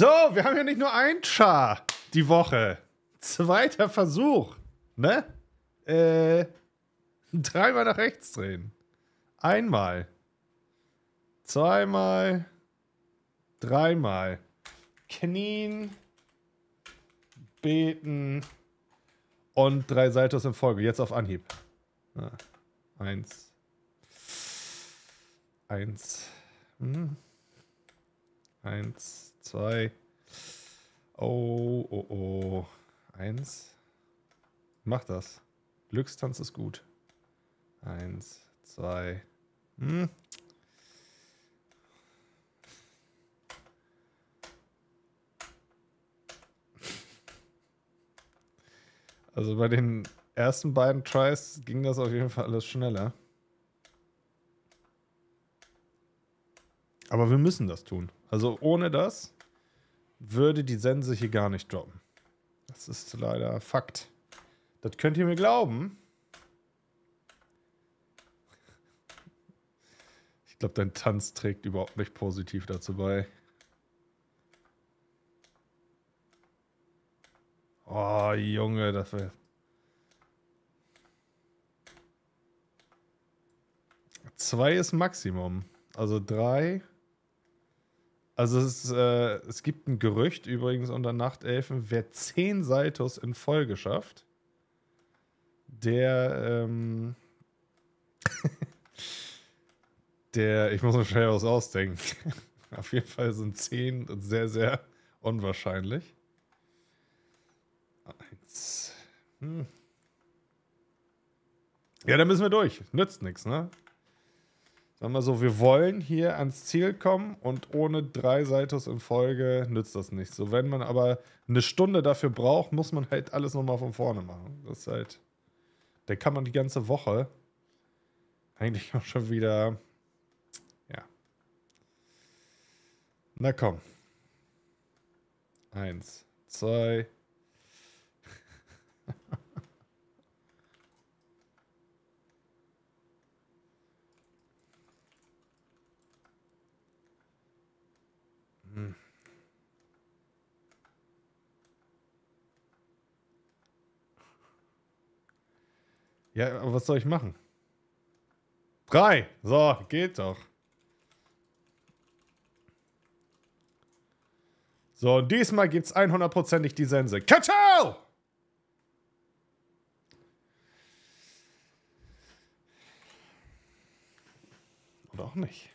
So, wir haben ja nicht nur ein Char die Woche. Zweiter Versuch, ne? Dreimal nach rechts drehen. Einmal. Zweimal. Dreimal. Knien. Beten. Und 3 Saltos in Folge. Jetzt auf Anhieb. Ja. 1. 1. 1, 2. Oh, oh, oh. 1. Mach das. Glückstanz ist gut. 1, 2. Hm. Also bei den ersten beiden Tries ging das auf jeden Fall alles schneller. Aber wir müssen das tun. Also ohne das würde die Sense hier gar nicht droppen. Das ist leider Fakt. Das könnt ihr mir glauben. Ich glaube, dein Tanz trägt überhaupt nicht positiv dazu bei. Oh, Junge, das wäre... Zwei ist Maximum. Also 3... Also es gibt ein Gerücht übrigens unter Nachtelfen, wer 10 Saltos in Folge schafft, der, ich muss mir schnell was ausdenken. Auf jeden Fall sind 10 sehr, sehr unwahrscheinlich. 1. Hm. Ja, da müssen wir durch. Nützt nichts, ne? Sagen wir so, wir wollen hier ans Ziel kommen und ohne 3 Saltos in Folge nützt das nichts. So, wenn man aber eine Stunde dafür braucht, muss man halt alles nochmal von vorne machen. Das ist halt, da kann man die ganze Woche eigentlich auch schon wieder, ja. Na komm. 1, 2. Ja, aber was soll ich machen? 3! So, geht doch. So, und diesmal gibt's 100%ig die Sense. Katschau! Oder auch nicht.